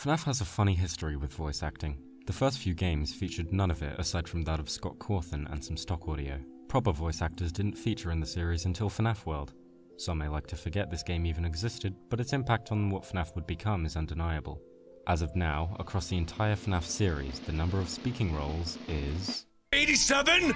FNAF has a funny history with voice acting. The first few games featured none of it aside from that of Scott Cawthon and some stock audio. Proper voice actors didn't feature in the series until FNAF World. Some may like to forget this game even existed, but its impact on what FNAF would become is undeniable. As of now, across the entire FNAF series, the number of speaking roles is... 87!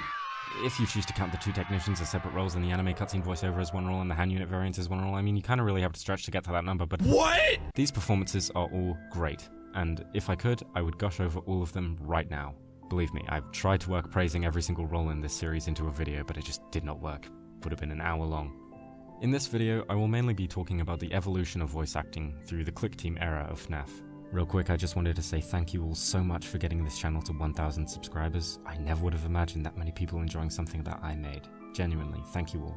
If you choose to count the two technicians as separate roles and the anime cutscene voiceover as one role and the hand unit variant as one role, I mean, you kind of really have to stretch to get to that number, but... What?! These performances are all great, and if I could, I would gush over all of them right now. Believe me, I've tried to work praising every single role in this series into a video, but it just did not work. Would have been an hour long. In this video, I will mainly be talking about the evolution of voice acting through the Clickteam era of FNAF. Real quick, I just wanted to say thank you all so much for getting this channel to 1,000 subscribers. I never would have imagined that many people enjoying something that I made. Genuinely, thank you all.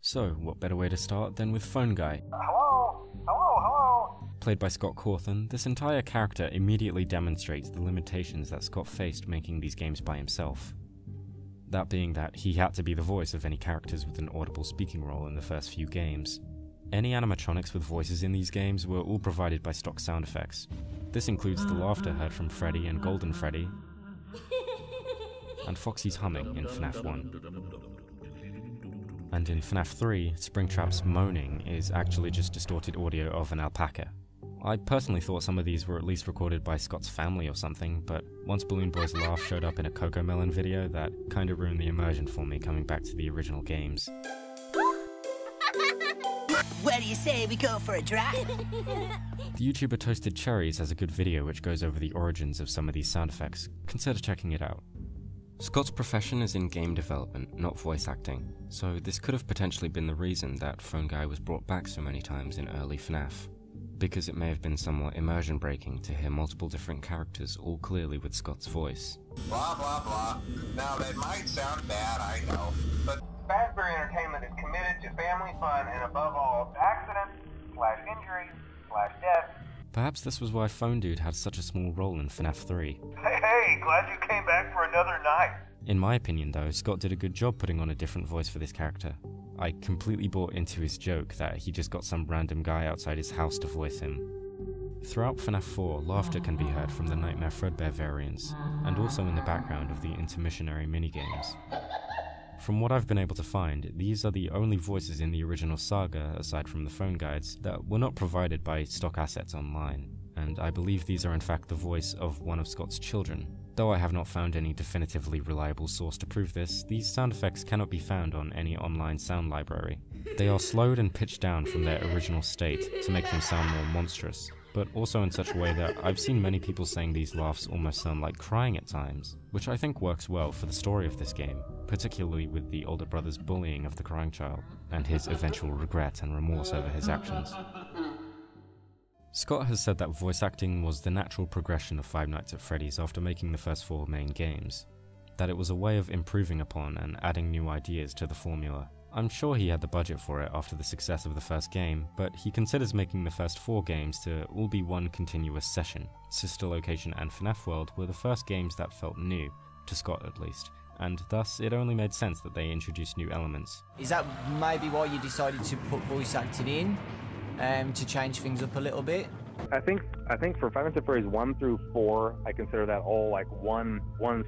So, what better way to start than with Phone Guy? Hello? Hello? Hello? Played by Scott Cawthon, this entire character immediately demonstrates the limitations that Scott faced making these games by himself. That being that he had to be the voice of any characters with an audible speaking role in the first few games. Any animatronics with voices in these games were all provided by stock sound effects. This includes the laughter heard from Freddy and Golden Freddy, and Foxy's humming in FNAF 1. And in FNAF 3, Springtrap's moaning is actually just distorted audio of an alpaca. I personally thought some of these were at least recorded by Scott's family or something, but once Balloon Boy's laugh showed up in a Coco Melon video, that kinda ruined the immersion for me coming back to the original games. What do you say we go for a drive? The YouTuber Toasted Cherries has a good video which goes over the origins of some of these sound effects. Consider checking it out. Scott's profession is in game development, not voice acting, so this could have potentially been the reason that Phone Guy was brought back so many times in early FNAF, because it may have been somewhat immersion breaking to hear multiple different characters all clearly with Scott's voice. Blah blah blah. Now that might sound bad, I know, but Fazbear Entertainment is committed to family fun and above all, accidents/injuries/death. Perhaps this was why Phone Dude had such a small role in FNAF 3. Hey, glad you came back for another night! In my opinion though, Scott did a good job putting on a different voice for this character. I completely bought into his joke that he just got some random guy outside his house to voice him. Throughout FNAF 4, laughter can be heard from the Nightmare Fredbear variants, and also in the background of the intermissionary minigames. From what I've been able to find, these are the only voices in the original saga, aside from the phone guides, that were not provided by stock assets online, and I believe these are in fact the voice of one of Scott's children. Though I have not found any definitively reliable source to prove this, these sound effects cannot be found on any online sound library. They are slowed and pitched down from their original state to make them sound more monstrous, but also in such a way that I've seen many people saying these laughs almost sound like crying at times, which I think works well for the story of this game, particularly with the older brother's bullying of the crying child, and his eventual regret and remorse over his actions. Scott has said that voice acting was the natural progression of Five Nights at Freddy's after making the first four main games, that it was a way of improving upon and adding new ideas to the formula. I'm sure he had the budget for it after the success of the first game, but he considers making the first four games to all be one continuous session. Sister Location and FNAF World were the first games that felt new, to Scott at least, and thus it only made sense that they introduced new elements. Is that maybe why you decided to put voice acting in, to change things up a little bit? I think for Five Nights at Freddy's 1 through 4, I consider that all like one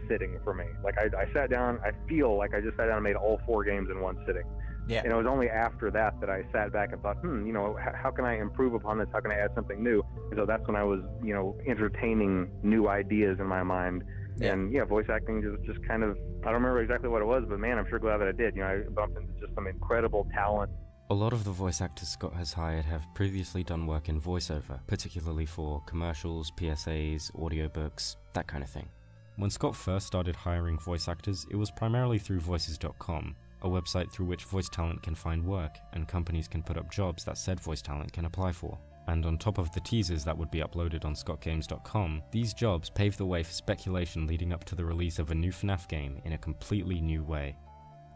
sitting for me. Like I sat down, I feel like I just sat down and made all four games in one sitting. Yeah. And it was only after that that I sat back and thought, you know, how can I improve upon this? How can I add something new? And so that's when I was, you know, entertaining new ideas in my mind. Yeah. And yeah, voice acting just kind of, I don't remember exactly what it was, but man, I'm sure glad that I did. You know, I bumped into just some incredible talent. A lot of the voice actors Scott has hired have previously done work in voiceover, particularly for commercials, PSAs, audiobooks, that kind of thing. When Scott first started hiring voice actors, it was primarily through Voices.com, a website through which voice talent can find work, and companies can put up jobs that said voice talent can apply for. And on top of the teasers that would be uploaded on scottgames.com, these jobs paved the way for speculation leading up to the release of a new FNAF game in a completely new way.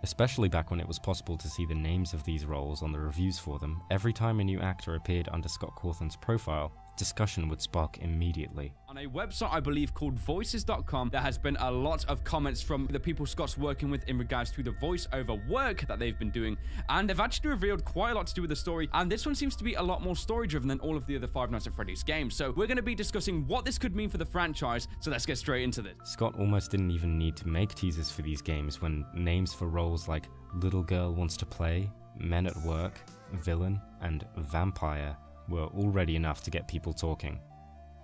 Especially back when it was possible to see the names of these roles on the reviews for them, every time a new actor appeared under Scott Cawthon's profile, discussion would spark immediately. On a website I believe called Voices.com, there has been a lot of comments from the people Scott's working with in regards to the voiceover work that they've been doing, and they've actually revealed quite a lot to do with the story, and this one seems to be a lot more story driven than all of the other Five Nights at Freddy's games. So we're going to be discussing what this could mean for the franchise, so let's get straight into this. Scott almost didn't even need to make teasers for these games when names for roles like Little Girl Wants to Play, Men at Work, Villain, and Vampire were already enough to get people talking.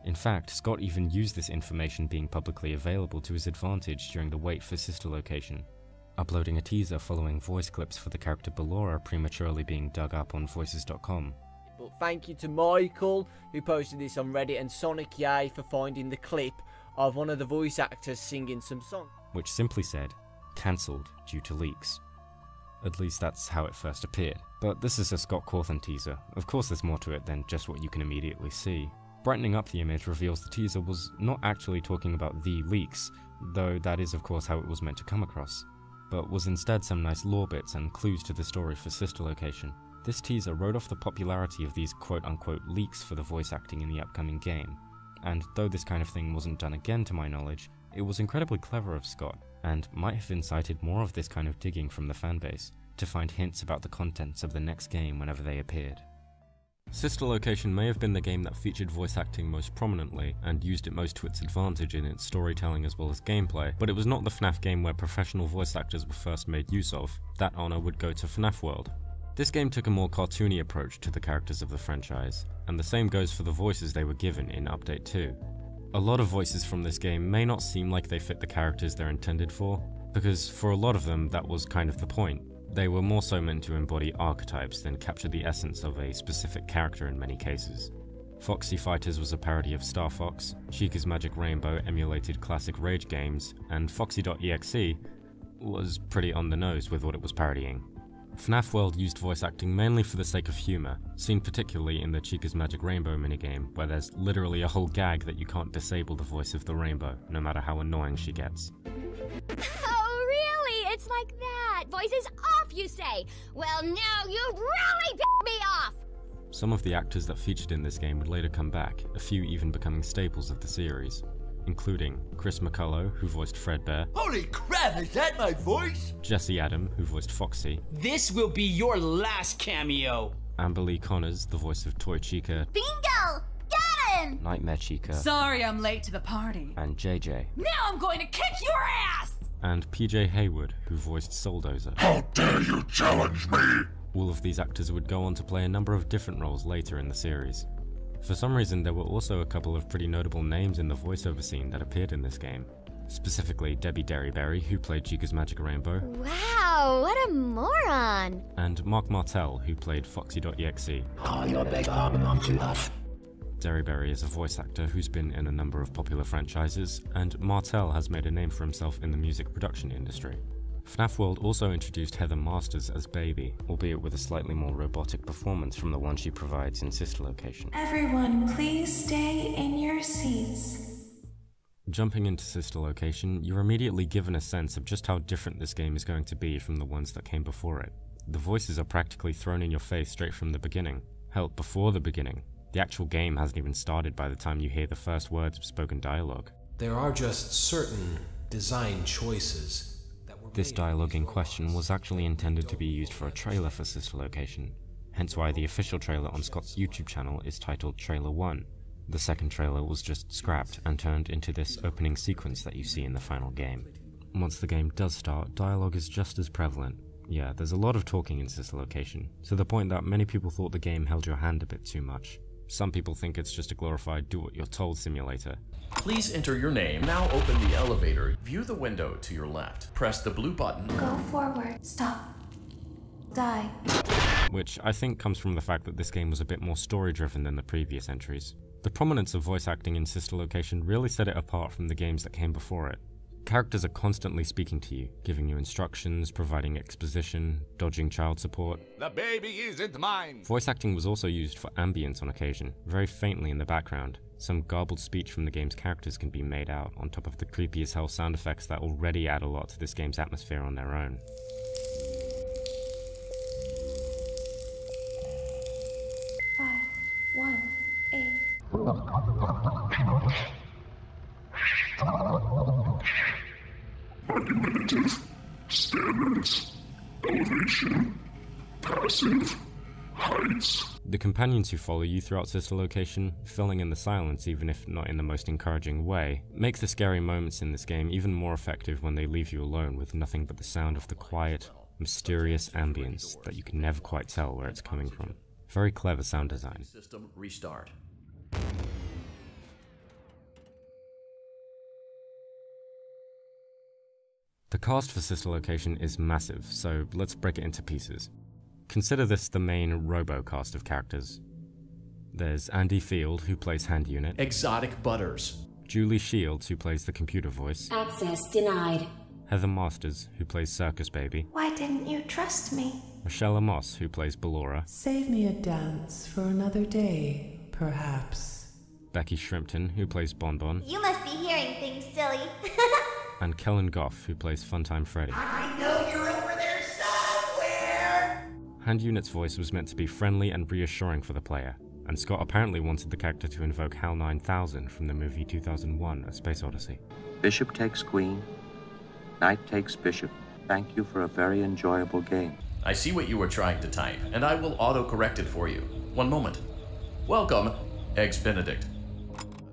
In fact, Scott even used this information being publicly available to his advantage during the wait for Sister Location, uploading a teaser following voice clips for the character Ballora prematurely being dug up on Voices.com. But thank you to Michael, who posted this on Reddit, and Sonic Yay for finding the clip of one of the voice actors singing some song, which simply said, cancelled due to leaks. At least that's how it first appeared. But this is a Scott Cawthon teaser. Of course there's more to it than just what you can immediately see. Brightening up the image reveals the teaser was not actually talking about the leaks, though that is of course how it was meant to come across, but was instead some nice lore bits and clues to the story for Sister Location. This teaser wrote off the popularity of these quote-unquote leaks for the voice acting in the upcoming game, and though this kind of thing wasn't done again to my knowledge, it was incredibly clever of Scott, and might have incited more of this kind of digging from the fanbase, to find hints about the contents of the next game whenever they appeared. Sister Location may have been the game that featured voice acting most prominently, and used it most to its advantage in its storytelling as well as gameplay, but it was not the FNAF game where professional voice actors were first made use of. That honour would go to FNAF World. This game took a more cartoony approach to the characters of the franchise, and the same goes for the voices they were given in Update 2. A lot of voices from this game may not seem like they fit the characters they're intended for, because for a lot of them that was kind of the point. They were more so meant to embody archetypes than capture the essence of a specific character in many cases. Foxy Fighters was a parody of Star Fox, Sheikah's Magic Rainbow emulated classic Rage games, and Foxy.exe was pretty on the nose with what it was parodying. FNAF World used voice acting mainly for the sake of humour, seen particularly in the Sheikah's Magic Rainbow minigame, where there's literally a whole gag that you can't disable the voice of the rainbow, no matter how annoying she gets. Oh really? It's like that? Voices off, you say? Well now you really pissed me off! Some of the actors that featured in this game would later come back, a few even becoming staples of the series, including Chris McCullough, who voiced Fredbear. Holy crap, is that my voice? Jesse Adam, who voiced Foxy. This will be your last cameo. Amber Lee Connors, the voice of Toy Chica. Bingo! Got him! Nightmare Chica. Sorry I'm late to the party. And JJ. Now I'm going to kick your ass! And PJ Heywood, who voiced Souldozer. How dare you challenge me! All of these actors would go on to play a number of different roles later in the series. For some reason, there were also a couple of pretty notable names in the voiceover scene that appeared in this game. Specifically, Debbie Derryberry, who played Sheikah's Magic Rainbow. Wow, what a moron! And Mark Martel, who played Foxy.exe. Oh, you're big arm and I'm too tough. Derryberry is a voice actor who's been in a number of popular franchises, and Martel has made a name for himself in the music production industry. FNAF World also introduced Heather Masters as Baby, albeit with a slightly more robotic performance from the one she provides in Sister Location. Everyone, please stay in your seats. Jumping into Sister Location, you're immediately given a sense of just how different this game is going to be from the ones that came before it. The voices are practically thrown in your face straight from the beginning. Hell, before the beginning. The actual game hasn't even started by the time you hear the first words of spoken dialogue. There are just certain design choices. This dialogue in question was actually intended to be used for a trailer for Sister Location, hence why the official trailer on Scott's YouTube channel is titled Trailer 1. The second trailer was just scrapped and turned into this opening sequence that you see in the final game. Once the game does start, dialogue is just as prevalent. Yeah, there's a lot of talking in Sister Location, to the point that many people thought the game held your hand a bit too much. Some people think it's just a glorified do-what-you're-told simulator. Please enter your name. Now open the elevator. View the window to your left. Press the blue button. Go forward. Stop. Die. Which I think comes from the fact that this game was a bit more story-driven than the previous entries. The prominence of voice acting in Sister Location really set it apart from the games that came before it. Characters are constantly speaking to you, giving you instructions, providing exposition, dodging child support. The baby isn't mine! Voice acting was also used for ambience on occasion, very faintly in the background. Some garbled speech from the game's characters can be made out, on top of the creepy as hell sound effects that already add a lot to this game's atmosphere on their own. Argumentative, stairmates, elevation, passive, heights. The companions who follow you throughout Sister Location, filling in the silence even if not in the most encouraging way, make the scary moments in this game even more effective when they leave you alone with nothing but the sound of the quiet, mysterious ambience that you can never quite tell where it's coming from. Very clever sound design. System restart. The cast for Sister Location is massive, so let's break it into pieces. Consider this the main robo-cast of characters. There's Andy Field, who plays Hand Unit. Exotic Butters. Julie Shields, who plays the computer voice. Access denied. Heather Masters, who plays Circus Baby. Why didn't you trust me? Michelle Amos, who plays Ballora. Save me a dance for another day, perhaps. Becky Shrimpton, who plays Bon Bon. You must be hearing things, silly. And Kellen Goff, who plays Funtime Freddy. I know you're over there somewhere! Hand Unit's voice was meant to be friendly and reassuring for the player, and Scott apparently wanted the character to invoke HAL 9000 from the movie 2001, A Space Odyssey. Bishop takes Queen. Knight takes Bishop. Thank you for a very enjoyable game. I see what you were trying to type, and I will auto-correct it for you. One moment. Welcome, Eggs Benedict.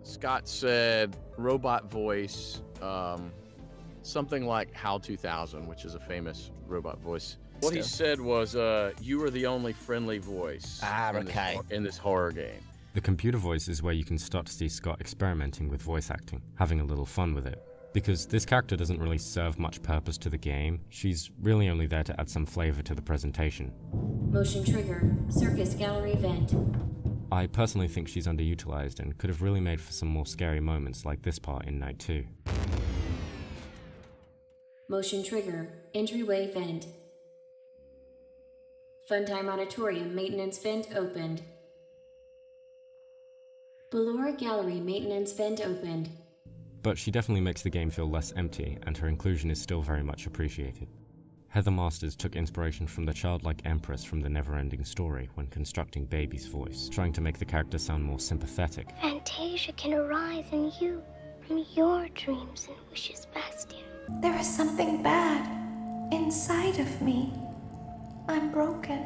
Scott said, robot voice, something like HAL 2000, which is a famous robot voice. What he said was, you are the only friendly voice in this horror game. The computer voice is where you can start to see Scott experimenting with voice acting, having a little fun with it. Because this character doesn't really serve much purpose to the game, she's really only there to add some flavor to the presentation. Motion trigger, circus gallery vent. I personally think she's underutilized and could have really made for some more scary moments like this part in Night 2. Motion trigger, entryway vent. Funtime Auditorium maintenance vent opened. Ballora Gallery maintenance vent opened. But she definitely makes the game feel less empty, and her inclusion is still very much appreciated. Heather Masters took inspiration from the childlike Empress from The Neverending Story when constructing Baby's voice, trying to make the character sound more sympathetic. Fantasia can arise in you, bring your dreams and wishes past you. There is something bad inside of me. I'm broken.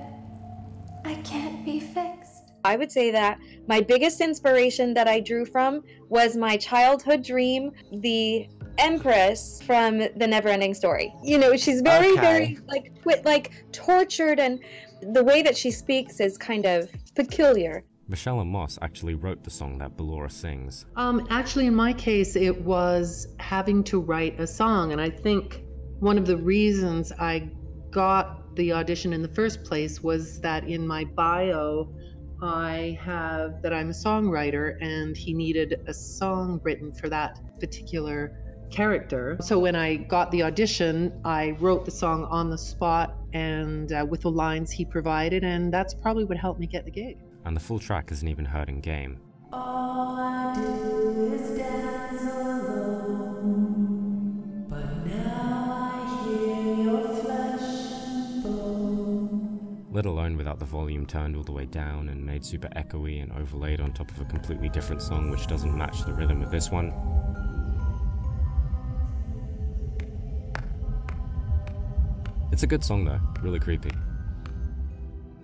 I can't be fixed. I would say that my biggest inspiration that I drew from was my childhood dream, the Empress from The Neverending Story. You know, she's very, very like tortured, and the way that she speaks is kind of peculiar. Michelle Amos actually wrote the song that Ballora sings. Actually, in my case, it was having to write a song, and I think one of the reasons I got the audition in the first place was that in my bio, I have that I'm a songwriter, and he needed a song written for that particular character. So when I got the audition, I wrote the song on the spot and with the lines he provided, and that's probably what helped me get the gig. And the full track isn't even heard in game. All I do is dance alone, but now I hear your flesh and bone. Let alone without the volume turned all the way down and made super echoey and overlaid on top of a completely different song which doesn't match the rhythm of this one. It's a good song though, really creepy.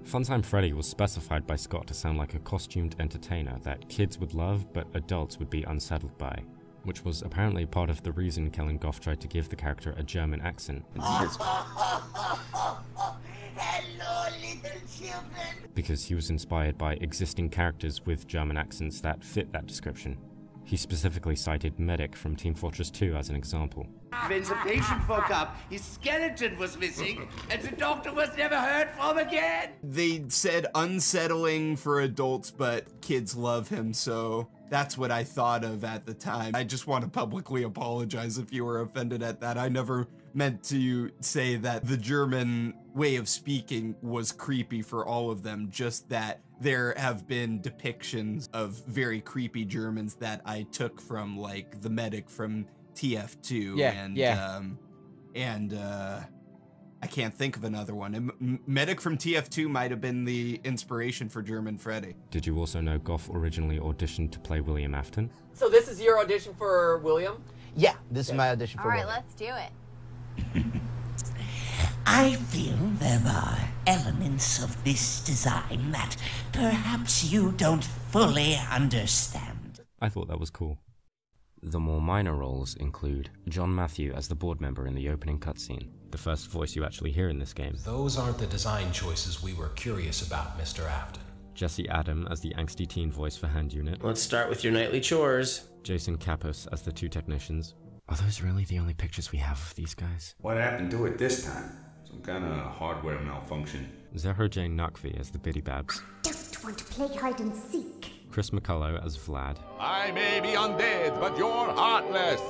Funtime Freddy was specified by Scott to sound like a costumed entertainer that kids would love but adults would be unsettled by, which was apparently part of the reason Kellen Goff tried to give the character a German accent. Hello, little children! Because he was inspired by existing characters with German accents that fit that description. He specifically cited Medic from Team Fortress 2 as an example. When the patient woke up, his skeleton was missing, and the doctor was never heard from again! They said unsettling for adults, but kids love him, so that's what I thought of at the time. I just want to publicly apologize if you were offended at that. I never meant to say that the German way of speaking was creepy for all of them, just that there have been depictions of very creepy Germans that I took from, like, the Medic from TF2 and I can't think of another one. Medic from TF2 might have been the inspiration for German Freddy. Did you also know Goff originally auditioned to play William Afton? So this is your audition for William? Yeah, this is my audition for William. All right, let's do it. I feel there are elements of this design that perhaps you don't fully understand. I thought that was cool. The more minor roles include John Matthew as the board member in the opening cutscene, the first voice you actually hear in this game. Those aren't the design choices we were curious about, Mr. Afton. Jesse Adam as the angsty teen voice for Hand Unit. Let's start with your nightly chores. Jason Kappas as the two technicians. Are those really the only pictures we have of these guys? What happened to it this time? Some kind of hardware malfunction. Zehra Jane Naqvi as the Biddy Babs. I don't want to play hide and seek. Chris McCullough as Vlad. I may be undead, but you're heartless.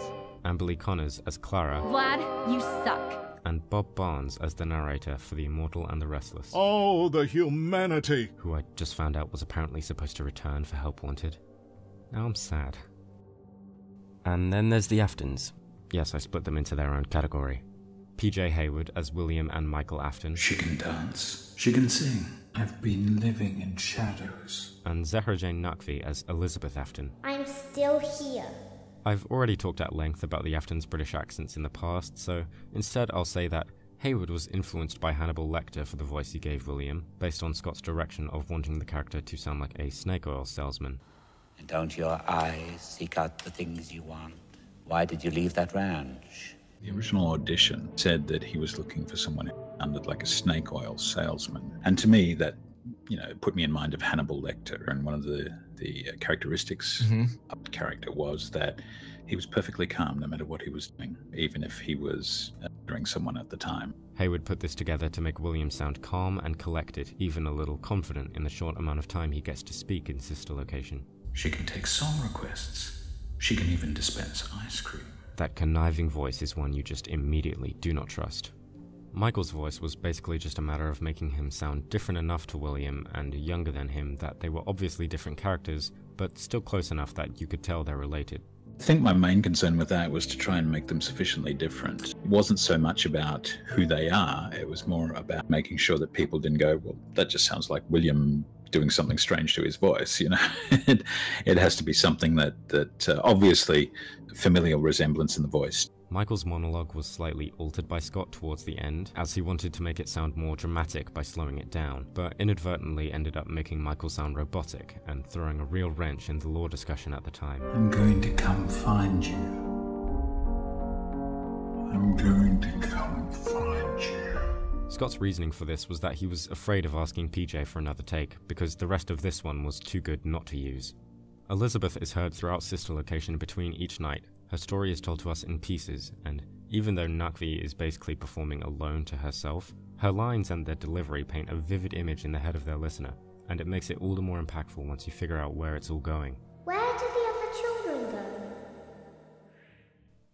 Amber Lee Connors as Clara. Vlad, you suck. And Bob Barnes as the narrator for The Immortal and the Restless. Oh, the humanity! Who I just found out was apparently supposed to return for Help Wanted. Now I'm sad. And then there's the Aftons. Yes, I split them into their own category. PJ Heywood as William and Michael Afton. She can dance. She can sing. I've been living in shadows. And Zehra Jane Naqvi as Elizabeth Afton. I'm still here. I've already talked at length about the Aftons' British accents in the past, so instead I'll say that Heywood was influenced by Hannibal Lecter for the voice he gave William, based on Scott's direction of wanting the character to sound like a snake oil salesman. And don't your eyes seek out the things you want? Why did you leave that ranch? The original audition said that he was looking for someone who sounded like a snake oil salesman. And to me, that, you know, put me in mind of Hannibal Lecter. And one of the characteristics of the character was that he was perfectly calm no matter what he was doing, even if he was murdering someone at the time. Heywood put this together to make William sound calm and collected, even a little confident in the short amount of time he gets to speak in Sister Location. She can take song requests. She can even dispense ice cream. That conniving voice is one you just immediately do not trust. Michael's voice was basically just a matter of making him sound different enough to William and younger than him that they were obviously different characters, but still close enough that you could tell they're related. I think my main concern with that was to try and make them sufficiently different. It wasn't so much about who they are, it was more about making sure that people didn't go, well, that just sounds like William doing something strange to his voice, you know. It has to be something that obviously familial resemblance in the voice. Michael's monologue was slightly altered by Scott towards the end, as he wanted to make it sound more dramatic by slowing it down, but inadvertently ended up making Michael sound robotic and throwing a real wrench in the lore discussion at the time. I'm going to come find you. I'm going to come find you. Scott's reasoning for this was that he was afraid of asking PJ for another take, because the rest of this one was too good not to use. Elizabeth is heard throughout Sister Location between each night. Her story is told to us in pieces, and even though Naqvi is basically performing alone to herself, her lines and their delivery paint a vivid image in the head of their listener, and it makes it all the more impactful once you figure out where it's all going. Where do the other children go?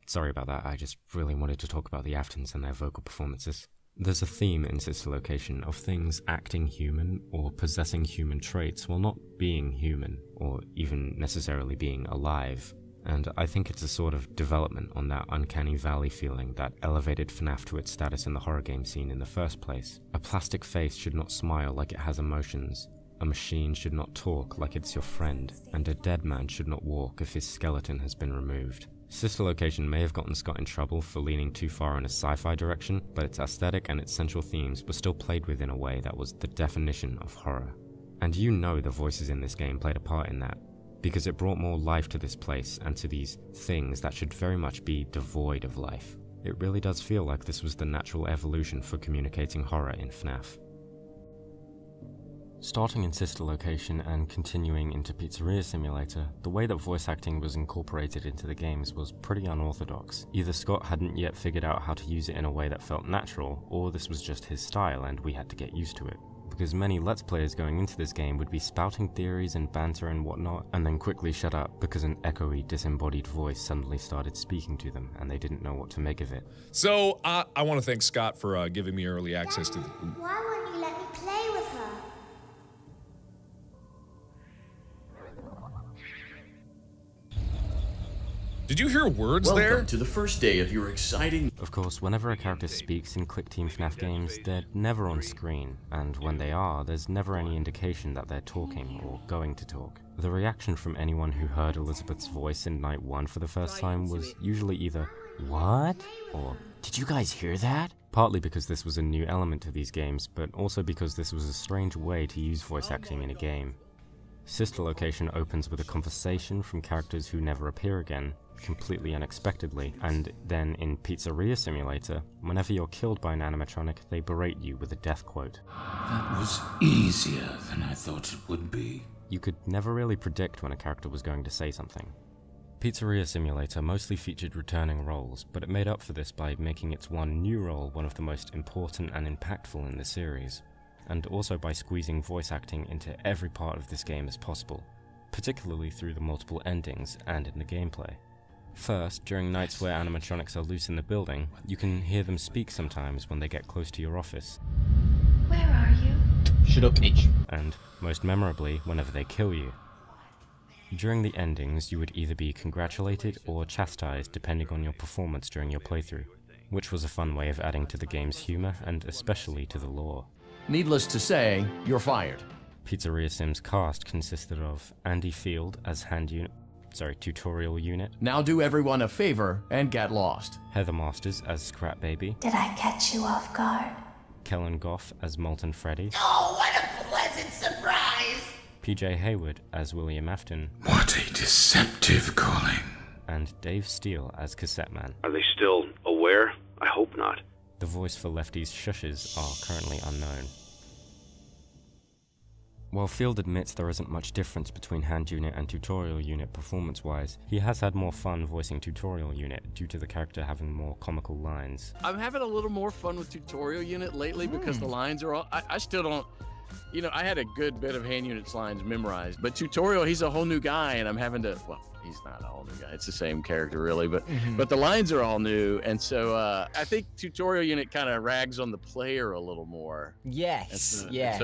Sorry about that, I just really wanted to talk about the Aftons and their vocal performances. There's a theme in Sister Location of things acting human or possessing human traits while not being human or even necessarily being alive, and I think it's a sort of development on that uncanny valley feeling that elevated FNAF to its status in the horror game scene in the first place. A plastic face should not smile like it has emotions, a machine should not talk like it's your friend, and a dead man should not walk if his skeleton has been removed. Sister Location may have gotten Scott in trouble for leaning too far in a sci-fi direction, but its aesthetic and its central themes were still played with in a way that was the definition of horror. And you know the voices in this game played a part in that, because it brought more life to this place and to these things that should very much be devoid of life. It really does feel like this was the natural evolution for communicating horror in FNAF. Starting in Sister Location and continuing into Pizzeria Simulator, the way that voice acting was incorporated into the games was pretty unorthodox. Either Scott hadn't yet figured out how to use it in a way that felt natural, or this was just his style and we had to get used to it. Because many Let's Players going into this game would be spouting theories and banter and whatnot, and then quickly shut up because an echoey, disembodied voice suddenly started speaking to them, and they didn't know what to make of it. So, I want to thank Scott for giving me early access to... Why won't you let me play with her? Did you hear words there? Welcome to the first day of your exciting... Of course, whenever a character speaks in Clickteam FNAF games, they're never on screen, and when they are, there's never any indication that they're talking or going to talk. The reaction from anyone who heard Elizabeth's voice in Night 1 for the first time was usually either, "What?" or, "Did you guys hear that?" Partly because this was a new element to these games, but also because this was a strange way to use voice acting in a game. Sister Location opens with a conversation from characters who never appear again, completely unexpectedly, and then in Pizzeria Simulator, whenever you're killed by an animatronic, they berate you with a death quote. That was easier than I thought it would be. You could never really predict when a character was going to say something. Pizzeria Simulator mostly featured returning roles, but it made up for this by making its one new role one of the most important and impactful in the series, and also by squeezing voice acting into every part of this game as possible, particularly through the multiple endings and in the gameplay. First, during nights where animatronics are loose in the building, you can hear them speak sometimes when they get close to your office. Where are you? Shut up, bitch. And, most memorably, whenever they kill you. During the endings, you would either be congratulated or chastised depending on your performance during your playthrough, which was a fun way of adding to the game's humor and especially to the lore. Needless to say, you're fired. Pizzeria Sim's cast consisted of Andy Field as tutorial unit. Now do everyone a favor and get lost. Heather Masters as Scrap Baby. Did I catch you off guard? Kellen Goff as Molten Freddy. Oh, what a pleasant surprise! PJ Heywood as William Afton. What a deceptive calling. And Dave Steele as Cassette Man. Are they still aware? I hope not. The voice for Lefty's shushes are currently unknown. While Field admits there isn't much difference between Hand Unit and Tutorial Unit performance-wise, he has had more fun voicing Tutorial Unit due to the character having more comical lines. I'm having a little more fun with Tutorial Unit lately because the lines are all... I still don't... You know, I had a good bit of Hand Unit's lines memorized, but Tutorial, he's a whole new guy, and I'm having to... Well, he's not a whole new guy. It's the same character, really, but the lines are all new, and so I think Tutorial Unit kind of rags on the player a little more. Yes, it's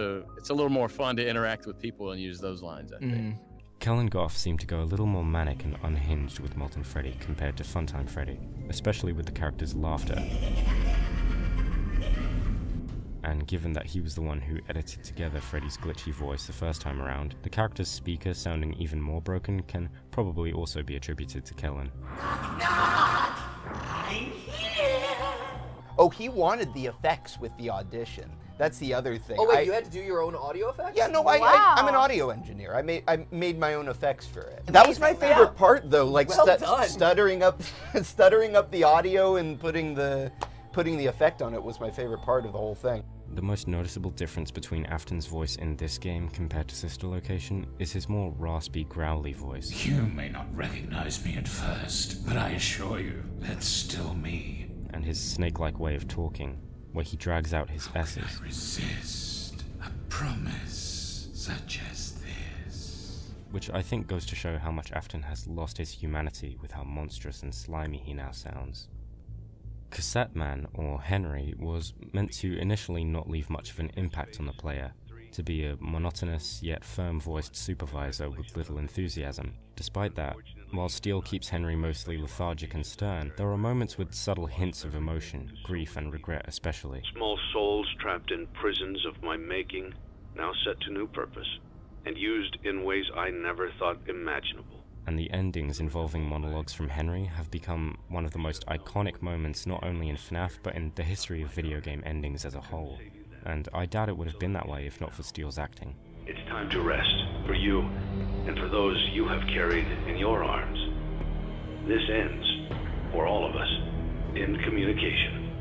a little more fun to interact with people and use those lines, I think. Kellen Goff seemed to go a little more manic and unhinged with Molten Freddy compared to Funtime Freddy, especially with the character's laughter. And given that he was the one who edited together Freddy's glitchy voice the first time around, the character's speaker sounding even more broken can probably also be attributed to Kellen. Knock, knock. I'm here. Oh, he wanted the effects with the audition. That's the other thing. Oh wait, you had to do your own audio effects? Yeah, no, wow. I'm an audio engineer. I made my own effects for it. Amazing. That was my favorite part, though, like stuttering up the audio and putting the effect on it was my favorite part of the whole thing. The most noticeable difference between Afton's voice in this game compared to Sister Location is his more raspy, growly voice. You may not recognize me at first, but I assure you, that's still me. And his snake-like way of talking, where he drags out his S's. How could I resist a promise such as this? Which I think goes to show how much Afton has lost his humanity with how monstrous and slimy he now sounds. Cassette Man, or Henry, was meant to initially not leave much of an impact on the player, to be a monotonous yet firm-voiced supervisor with little enthusiasm. Despite that, while Steele keeps Henry mostly lethargic and stern, there are moments with subtle hints of emotion, grief and regret especially. Small souls trapped in prisons of my making, now set to new purpose, and used in ways I never thought imaginable. And the endings involving monologues from Henry have become one of the most iconic moments not only in FNAF, but in the history of video game endings as a whole. And I doubt it would have been that way if not for Steele's acting. It's time to rest, for you, and for those you have carried in your arms. This ends, for all of us, in communication.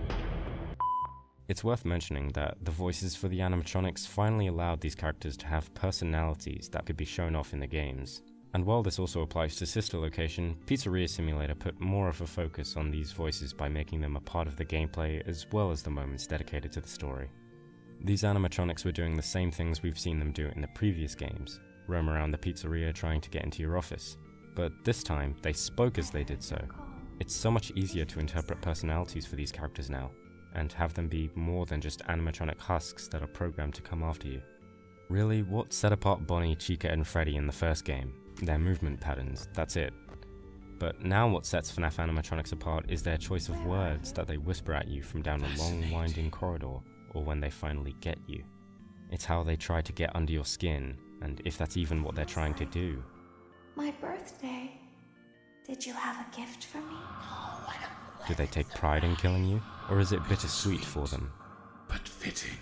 It's worth mentioning that the voices for the animatronics finally allowed these characters to have personalities that could be shown off in the games. And while this also applies to Sister Location, Pizzeria Simulator put more of a focus on these voices by making them a part of the gameplay as well as the moments dedicated to the story. These animatronics were doing the same things we've seen them do in the previous games, roam around the pizzeria trying to get into your office, but this time they spoke as they did so. It's so much easier to interpret personalities for these characters now, and have them be more than just animatronic husks that are programmed to come after you. Really, what set apart Bonnie, Chica, and Freddy in the first game? Their movement patterns, that's it. But now what sets FNAF animatronics apart is their choice of words that they whisper at you from down a long winding corridor, or when they finally get you. It's how they try to get under your skin, and if that's even what they're trying to do. My birthday. Did you have a gift for me? Do they take pride in killing you, or is it bittersweet for them? But fitting.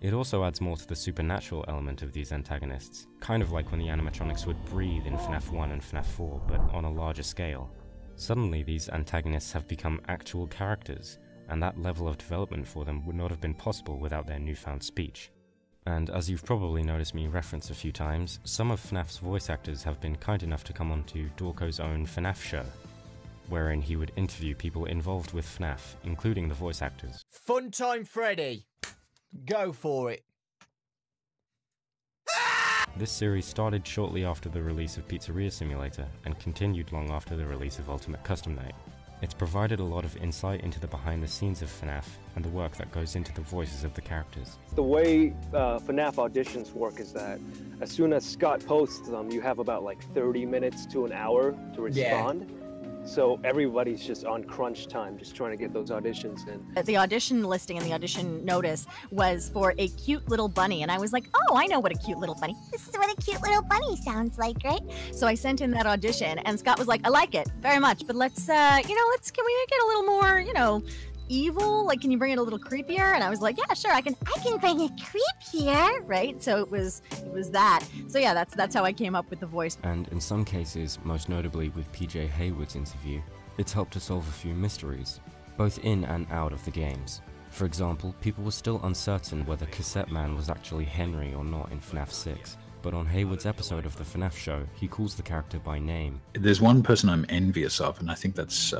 It also adds more to the supernatural element of these antagonists, kind of like when the animatronics would breathe in FNAF 1 and FNAF 4, but on a larger scale. Suddenly these antagonists have become actual characters, and that level of development for them would not have been possible without their newfound speech. And as you've probably noticed me reference a few times, some of FNAF's voice actors have been kind enough to come onto Dorko's own FNAF show, wherein he would interview people involved with FNAF, including the voice actors. Fun time, Freddy! Go for it! This series started shortly after the release of Pizzeria Simulator, and continued long after the release of Ultimate Custom Night. It's provided a lot of insight into the behind the scenes of FNAF, and the work that goes into the voices of the characters. The way FNAF auditions work is that as soon as Scott posts them, you have about like 30 minutes to an hour to respond. Yeah. So everybody's just on crunch time, just trying to get those auditions in. The audition listing and the audition notice was for a cute little bunny, and I was like, oh, I know what a cute little bunny. This is what a cute little bunny sounds like, right? So I sent in that audition, and Scott was like, I like it very much, but let's, can we make it a little more, evil? Like, can you bring it a little creepier? And I was like, yeah, sure, I can bring it creepier, right? So it was that. So yeah, that's how I came up with the voice. And in some cases, most notably with PJ Heywood's interview, it's helped to solve a few mysteries, both in and out of the games. For example, people were still uncertain whether Cassette Man was actually Henry or not in FNAF 6, but on Heywood's episode of the FNAF show, he calls the character by name. There's one person I'm envious of, and I think that's,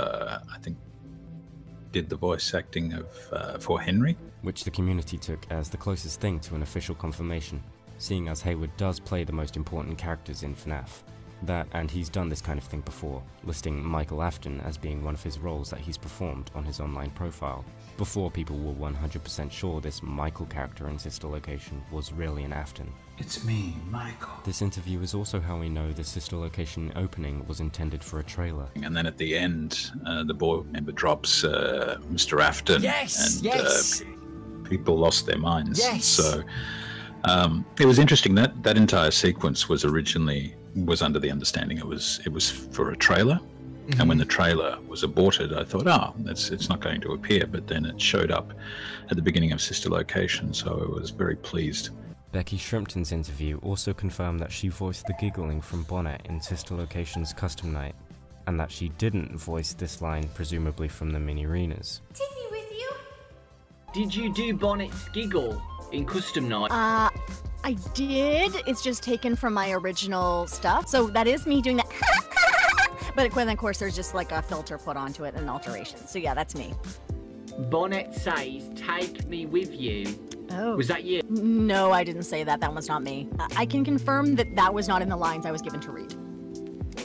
did the voice acting of for Henry, which the community took as the closest thing to an official confirmation, seeing as Heywood does play the most important characters in FNAF. That, and he's done this kind of thing before, listing Michael Afton as being one of his roles that he's performed on his online profile, before people were 100% sure this Michael character in Sister Location was really an Afton. It's me, Michael. This interview is also how we know the Sister Location opening was intended for a trailer. And then at the end, the board member drops Mr. Afton. Yes, and, yes! People lost their minds. Yes! So, it was interesting that that entire sequence was originally... was under the understanding it was for a trailer, mm-hmm. And when the trailer was aborted, I thought, oh, it's not going to appear, but then it showed up at the beginning of Sister Location, so I was very pleased. Becky Shrimpton's interview also confirmed that she voiced the giggling from Bonnet in Sister Location's Custom Night, and that she didn't voice this line, presumably from the mini-renas. Take me with you! Did you do Bonnet's giggle in Custom Night? I did. It's just taken from my original stuff. So that is me doing that. But then, of course, there's just like a filter put onto it and an alteration. So yeah, that's me. Bonnet says, take me with you. Oh. Was that you? No, I didn't say that. That one's not me. I can confirm that that was not in the lines I was given to read.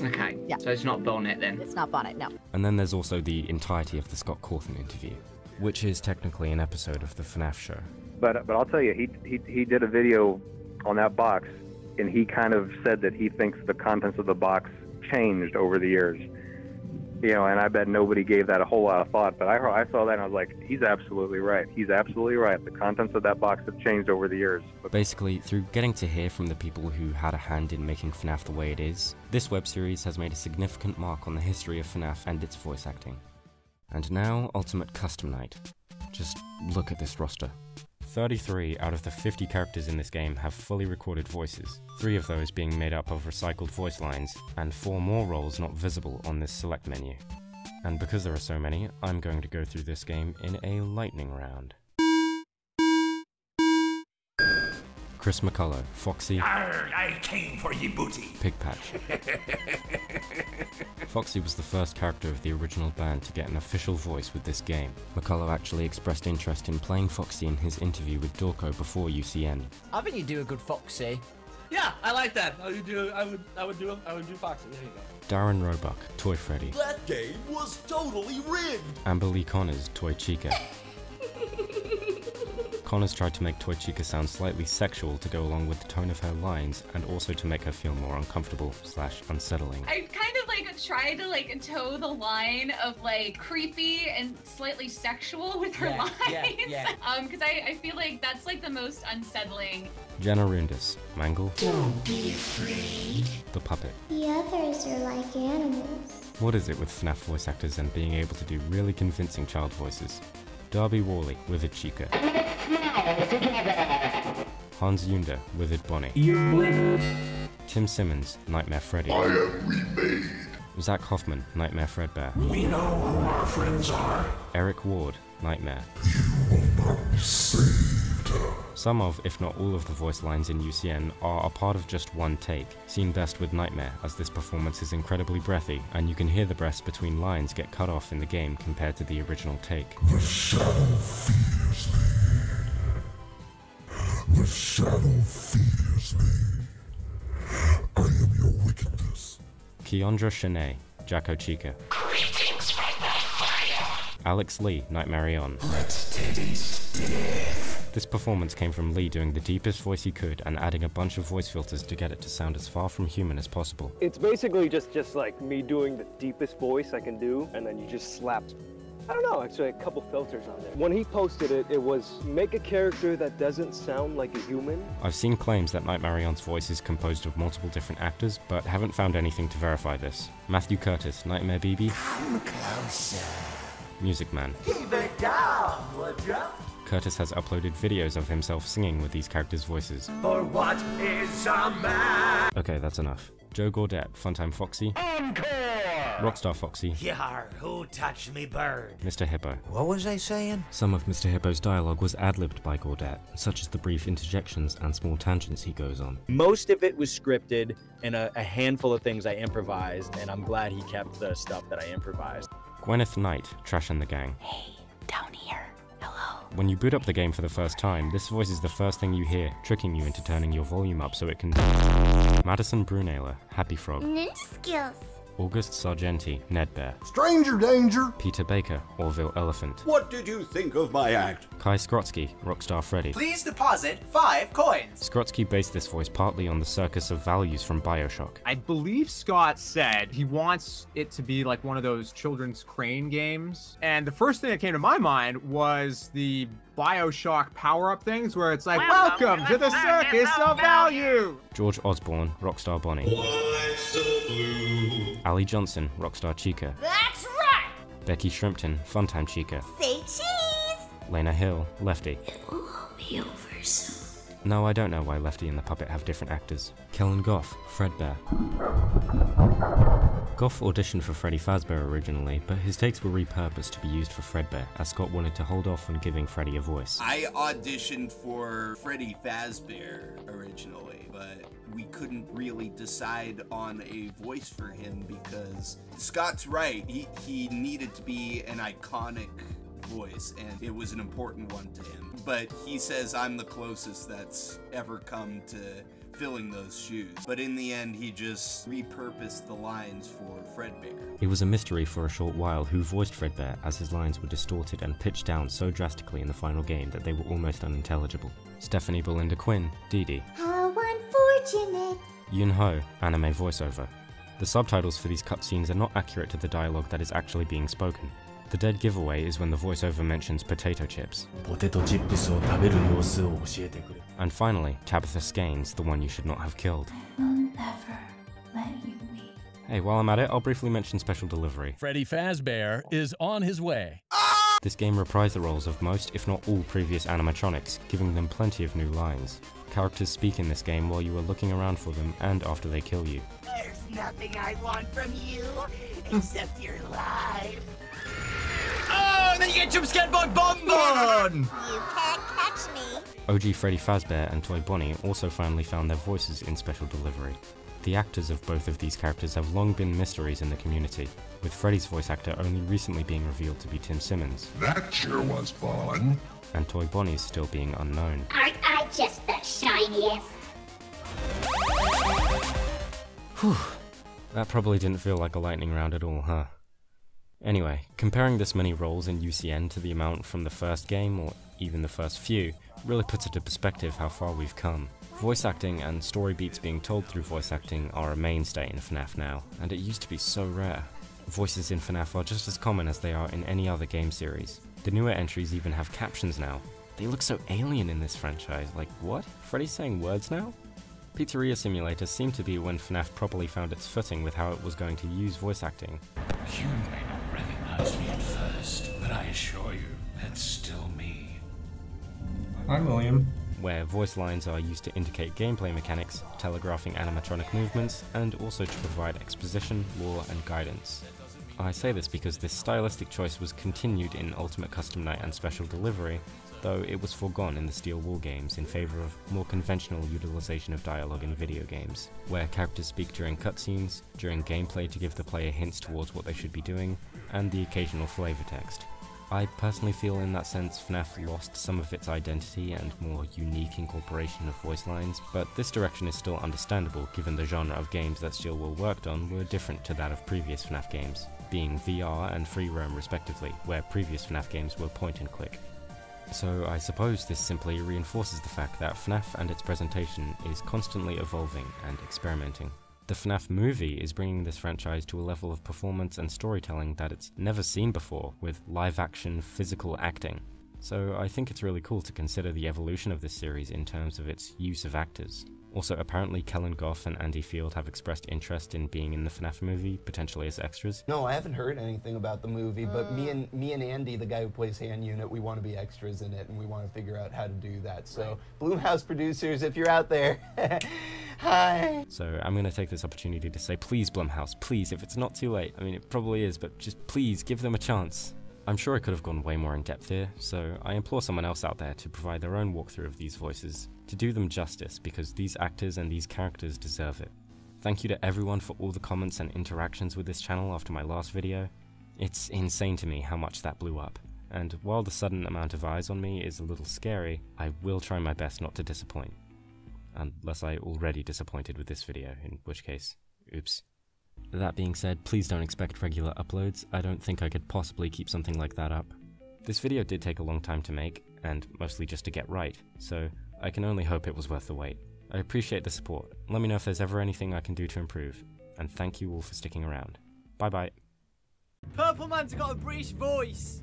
Okay. Yeah. So it's not Bonnet then? It's not Bonnet, no. And then there's also the entirety of the Scott Cawthon interview, which is technically an episode of the FNAF show. But I'll tell you, he did a video on that box, and he kind of said that he thinks the contents of the box changed over the years. You know, and I bet nobody gave that a whole lot of thought, but I saw that and I was like, he's absolutely right. He's absolutely right. The contents of that box have changed over the years. Basically, through getting to hear from the people who had a hand in making FNAF the way it is, this web series has made a significant mark on the history of FNAF and its voice acting. And now, Ultimate Custom Night. Just look at this roster. 33 out of the 50 characters in this game have fully recorded voices, 3 of those being made up of recycled voice lines, and 4 more roles not visible on this select menu. And because there are so many, I'm going to go through this game in a lightning round. Chris McCullough, Foxy. Arr, I came for ye booty. Pigpatch. Foxy was the first character of the original band to get an official voice with this game. McCullough actually expressed interest in playing Foxy in his interview with Dorko before UCN. I think you do a good Foxy. Yeah, I like that. I would do Foxy. There you go. Darren Roebuck, Toy Freddy. That game was totally rigged. Amber Lee Connors, Toy Chica. Connors tried to make Toy Chica sound slightly sexual to go along with the tone of her lines, and also to make her feel more uncomfortable/unsettling. I kind of like like try to like toe the line of like creepy and slightly sexual with her lines. Because I feel like that's like the most unsettling. Jenna Rundis, Mangle. Don't be afraid. The Puppet. The others are like animals. What is it with FNAF voice actors and being able to do really convincing child voices? Darby Wally, Withered Chica. Let's smile together. Hans Yunder, Withered Bonnie. Tim Simmons, Nightmare Freddy. I am remade. Zach Hoffman, Nightmare Fredbear. We know who our friends are. Eric Ward, Nightmare. You will not be saved. Some of, if not all of the voice lines in UCN are a part of just one take, seen best with Nightmare, as this performance is incredibly breathy, and you can hear the breaths between lines get cut off in the game compared to the original take. The shadow fears me. The shadow fears me. I am your wickedness. Keandra Shanae, Jacko Chica. Greetings from the fire. Alex Lee, Nightmare On. Let's taste death. This performance came from Lee doing the deepest voice he could and adding a bunch of voice filters to get it to sound as far from human as possible. It's basically just like me doing the deepest voice I can do, and then you just slap, I don't know, actually a couple filters on there. When he posted it, it was make a character that doesn't sound like a human. I've seen claims that Nightmare On's voice is composed of multiple different actors, but haven't found anything to verify this. Matthew Curtis, Nightmare BB. Come closer. Music Man. Keep it down, would ya? Curtis has uploaded videos of himself singing with these characters' voices. For what is a man? Okay, that's enough. Joe Gaudette, Funtime Foxy. Rockstar Foxy. Yar, who touched me bird? Mr. Hippo. What was I saying? Some of Mr. Hippo's dialogue was ad-libbed by Gaudette, such as the brief interjections and small tangents he goes on. Most of it was scripted, and a handful of things I improvised, and I'm glad he kept the stuff that I improvised. Gwyneth Knight, Trash and the Gang. Hey, down here. Hello. When you boot up the game for the first time, this voice is the first thing you hear, tricking you into turning your volume up so it can... Madison Brunailer, Happy Frog. Ninja skills. August Sargenti, Ned Bear. Stranger danger! Peter Baker, Orville Elephant. What did you think of my act? Kai Skrotsky, Rockstar Freddy. Please deposit 5 coins. Skrotsky based this voice partly on the circus of values from Bioshock. I believe Scott said he wants it to be like one of those children's crane games. And the first thing that came to my mind was the Bioshock power-up things where it's like, welcome to the circus of value! George Osborne, Rockstar Bonnie. What's the blue? Ali Johnson, Rockstar Chica. That's right! Becky Shrimpton, Funtime Chica. Say cheese! Lena Hill, Lefty. It will all be over soon. No, I don't know why Lefty and the Puppet have different actors. Kellen Goff, Fredbear. Goff auditioned for Freddy Fazbear originally, but his takes were repurposed to be used for Fredbear, as Scott wanted to hold off on giving Freddy a voice. I auditioned for Freddy Fazbear originally, but we couldn't really decide on a voice for him because Scott's right, he needed to be an iconic voice, and it was an important one to him. But he says I'm the closest that's ever come to filling those shoes. But in the end, he just repurposed the lines for Fredbear. It was a mystery for a short while who voiced Fredbear, as his lines were distorted and pitched down so drastically in the final game that they were almost unintelligible. Stephanie Belinda Quinn, Dee Dee. How unfortunate! Yun Ho, anime voiceover. The subtitles for these cutscenes are not accurate to the dialogue that is actually being spoken. The dead giveaway is when the voiceover mentions potato chips. And finally, Tabitha Skanes, the one you should not have killed. I will never let you be. Hey, while I'm at it, I'll briefly mention Special Delivery. Freddy Fazbear is on his way. Ah! This game reprised the roles of most, if not all, previous animatronics, giving them plenty of new lines. Characters speak in this game while you are looking around for them and after they kill you. There's nothing I want from you, except your life. Oh, and then you get jumpscared by Bon Bon! You can't catch me. OG Freddy Fazbear and Toy Bonnie also finally found their voices in Special Delivery. The actors of both of these characters have long been mysteries in the community, with Freddy's voice actor only recently being revealed to be Tim Simmons. That sure was fun. And Toy Bonnie's still being unknown. Aren't I just the shiniest? Whew. That probably didn't feel like a lightning round at all, huh? Anyway, comparing this many roles in UCN to the amount from the first game, or even the first few, really puts into perspective how far we've come. Voice acting and story beats being told through voice acting are a mainstay in FNAF now, and it used to be so rare. Voices in FNAF are just as common as they are in any other game series. The newer entries even have captions now. They look so alien in this franchise, like what? Freddy's saying words now? Pizzeria Simulator seemed to be when FNAF properly found its footing with how it was going to use voice acting. You may not recognize me at first, but I assure you, that's still me. I'm William. Where voice lines are used to indicate gameplay mechanics, telegraphing animatronic movements, and also to provide exposition, lore, and guidance. I say this because this stylistic choice was continued in Ultimate Custom Night and Special Delivery, though it was foregone in the Steel Wool games in favour of more conventional utilisation of dialogue in video games, where characters speak during cutscenes, during gameplay to give the player hints towards what they should be doing, and the occasional flavour text. I personally feel in that sense FNAF lost some of its identity and more unique incorporation of voice lines, but this direction is still understandable given the genre of games that Steel Wool worked on were different to that of previous FNAF games, being VR and free roam respectively, where previous FNAF games were point and click. So I suppose this simply reinforces the fact that FNAF and its presentation is constantly evolving and experimenting. The FNAF movie is bringing this franchise to a level of performance and storytelling that it's never seen before, with live-action, physical acting. So I think it's really cool to consider the evolution of this series in terms of its use of actors. Also, apparently Kellen Goff and Andy Field have expressed interest in being in the FNAF movie, potentially as extras. No, I haven't heard anything about the movie, but me and Andy, the guy who plays Hand Unit, we want to be extras in it, and we want to figure out how to do that. So, Blumhouse producers, if you're out there, hi! So, I'm going to take this opportunity to say, please Blumhouse, please, if it's not too late, I mean it probably is, but just please give them a chance. I'm sure I could have gone way more in depth here, so I implore someone else out there to provide their own walkthrough of these voices, to do them justice, because these actors and these characters deserve it. Thank you to everyone for all the comments and interactions with this channel after my last video. It's insane to me how much that blew up, and while the sudden amount of eyes on me is a little scary, I will try my best not to disappoint. Unless I already disappointed with this video, in which case, oops. That being said, please don't expect regular uploads, I don't think I could possibly keep something like that up. This video did take a long time to make, and mostly just to get right, so I can only hope it was worth the wait. I appreciate the support, let me know if there's ever anything I can do to improve, and thank you all for sticking around. Bye bye. Purple Man's got a British voice!